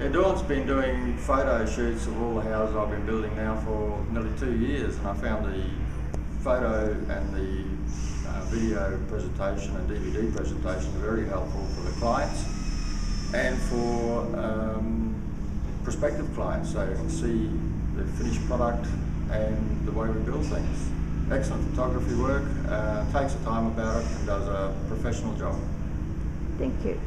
Yeah, Dawn's been doing photo shoots of all the houses I've been building now for nearly 2 years, and I found the photo and the video presentation and DVD presentation very helpful for the clients and for prospective clients, so you can see the finished product and the way we build things. Excellent photography work, takes the time about it and does a professional job. Thank you.